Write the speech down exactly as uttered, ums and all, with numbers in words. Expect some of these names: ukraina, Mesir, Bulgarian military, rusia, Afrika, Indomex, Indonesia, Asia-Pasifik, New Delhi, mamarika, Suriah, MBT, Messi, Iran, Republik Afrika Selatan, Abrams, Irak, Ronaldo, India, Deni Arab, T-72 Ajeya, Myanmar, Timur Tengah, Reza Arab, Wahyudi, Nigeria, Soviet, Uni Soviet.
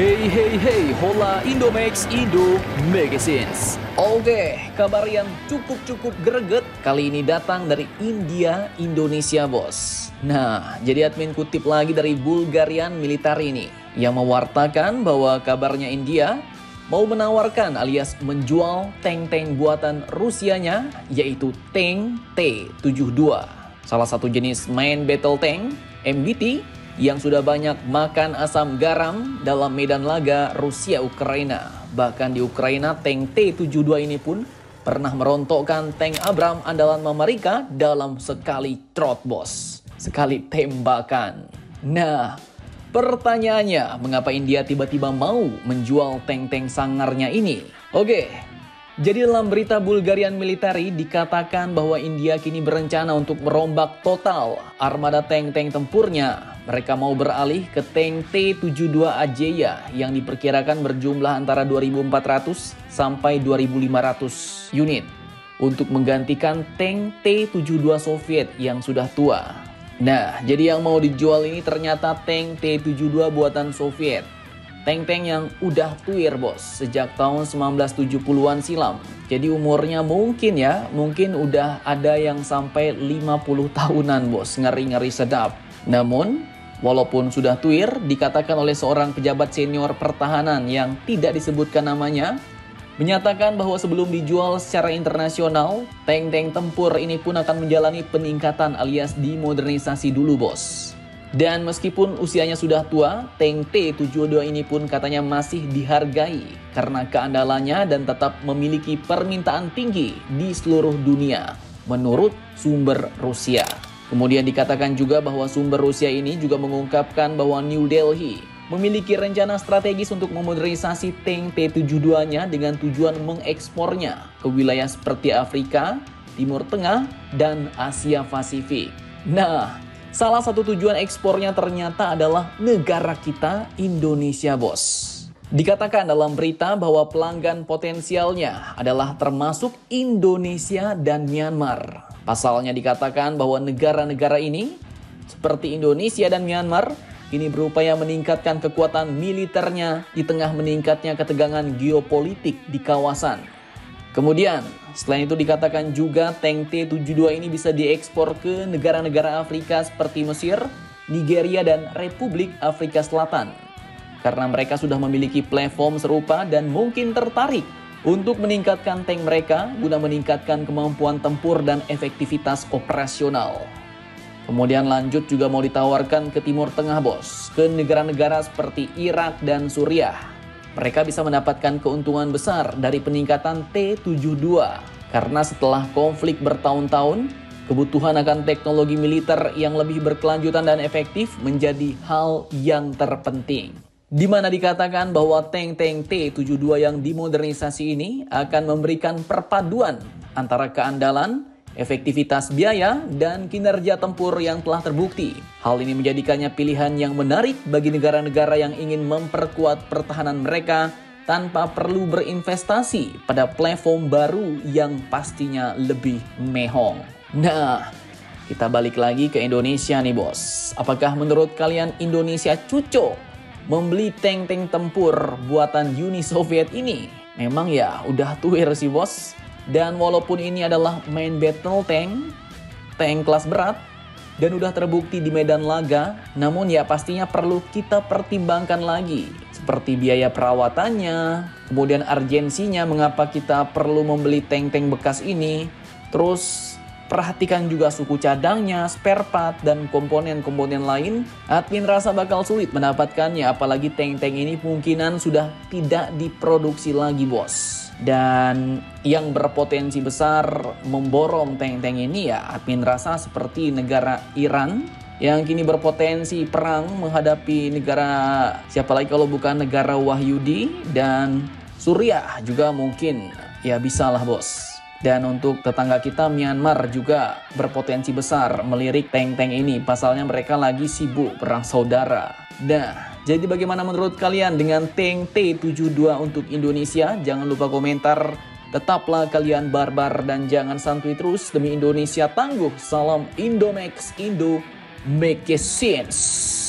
Hey hey hey, hola Indomex Indo Magazines. Oke, kabar yang cukup-cukup greget kali ini datang dari India, Indonesia bos. Nah, jadi admin kutip lagi dari Bulgarian military ini yang mewartakan bahwa kabarnya India mau menawarkan alias menjual tank-tank buatan Rusianya yaitu tank T tujuh puluh dua. Salah satu jenis main battle tank M B T yang sudah banyak makan asam garam dalam medan laga Rusia-Ukraina. Bahkan di Ukraina, tank T tujuh puluh dua ini pun pernah merontokkan tank Abrams andalan Amerika dalam sekali trot bos. Sekali tembakan. Nah, pertanyaannya mengapa India tiba-tiba mau menjual tank-tank sangarnya ini? Oke, jadi dalam berita Bulgarian military dikatakan bahwa India kini berencana untuk merombak total armada tank-tank tempurnya. Mereka mau beralih ke tank T tujuh puluh dua Ajeya yang diperkirakan berjumlah antara dua ribu empat ratus sampai dua ribu lima ratus unit untuk menggantikan tank T tujuh puluh dua Soviet yang sudah tua. Nah, jadi yang mau dijual ini ternyata tank T tujuh puluh dua buatan Soviet. Tank-tank yang udah tuir bos sejak tahun seribu sembilan ratus tujuh puluhan silam. Jadi umurnya mungkin ya, mungkin udah ada yang sampai lima puluh tahunan bos, ngeri-ngeri sedap. Namun walaupun sudah tuir, dikatakan oleh seorang pejabat senior pertahanan yang tidak disebutkan namanya, menyatakan bahwa sebelum dijual secara internasional, tank-tank tempur ini pun akan menjalani peningkatan alias dimodernisasi dulu bos. Dan meskipun usianya sudah tua, tank T tujuh puluh dua ini pun katanya masih dihargai karena keandalannya dan tetap memiliki permintaan tinggi di seluruh dunia, menurut sumber Rusia. Kemudian dikatakan juga bahwa sumber Rusia ini juga mengungkapkan bahwa New Delhi memiliki rencana strategis untuk memodernisasi tank T tujuh puluh dua-nya dengan tujuan mengekspornya ke wilayah seperti Afrika, Timur Tengah, dan Asia Pasifik. Nah, salah satu tujuan ekspornya ternyata adalah negara kita, Indonesia bos. Dikatakan dalam berita bahwa pelanggan potensialnya adalah termasuk Indonesia dan Myanmar. Pasalnya dikatakan bahwa negara-negara ini seperti Indonesia dan Myanmar ini berupaya meningkatkan kekuatan militernya di tengah meningkatnya ketegangan geopolitik di kawasan. Kemudian, selain itu dikatakan juga tank T tujuh puluh dua ini bisa diekspor ke negara-negara Afrika seperti Mesir, Nigeria, dan Republik Afrika Selatan. Karena mereka sudah memiliki platform serupa dan mungkin tertarik untuk meningkatkan tank mereka guna meningkatkan kemampuan tempur dan efektivitas operasional. Kemudian lanjut juga mau ditawarkan ke Timur Tengah bos, ke negara-negara seperti Irak dan Suriah. Mereka bisa mendapatkan keuntungan besar dari peningkatan T tujuh puluh dua karena setelah konflik bertahun-tahun, kebutuhan akan teknologi militer yang lebih berkelanjutan dan efektif menjadi hal yang terpenting. Di mana dikatakan bahwa tank-tank T tujuh puluh dua yang dimodernisasi ini akan memberikan perpaduan antara keandalan, efektivitas biaya, dan kinerja tempur yang telah terbukti. Hal ini menjadikannya pilihan yang menarik bagi negara-negara yang ingin memperkuat pertahanan mereka tanpa perlu berinvestasi pada platform baru yang pastinya lebih mehong. Nah, kita balik lagi ke Indonesia nih bos. Apakah menurut kalian Indonesia cocok membeli tank-tank tempur buatan Uni Soviet ini? Memang ya udah tuir sih bos. Dan walaupun ini adalah main battle tank, tank kelas berat, dan udah terbukti di medan laga, namun ya pastinya perlu kita pertimbangkan lagi, seperti biaya perawatannya, kemudian urgensinya mengapa kita perlu membeli tank-tank bekas ini. Terus perhatikan juga suku cadangnya, spare part, dan komponen-komponen lain. Admin rasa bakal sulit mendapatkannya, apalagi tank-tank ini kemungkinan sudah tidak diproduksi lagi bos. Dan yang berpotensi besar memborong tank-tank ini ya admin rasa seperti negara Iran yang kini berpotensi perang menghadapi negara siapa lagi kalau bukan negara Wahyudi, dan Suriah juga mungkin ya bisalah bos. Dan untuk tetangga kita Myanmar juga berpotensi besar melirik tank-tank ini. Pasalnya mereka lagi sibuk perang saudara. Nah, jadi bagaimana menurut kalian dengan tank T tujuh puluh dua untuk Indonesia? Jangan lupa komentar. Tetaplah kalian barbar dan jangan santuy terus. Demi Indonesia tangguh. Salam Indomex Indo Make Sense.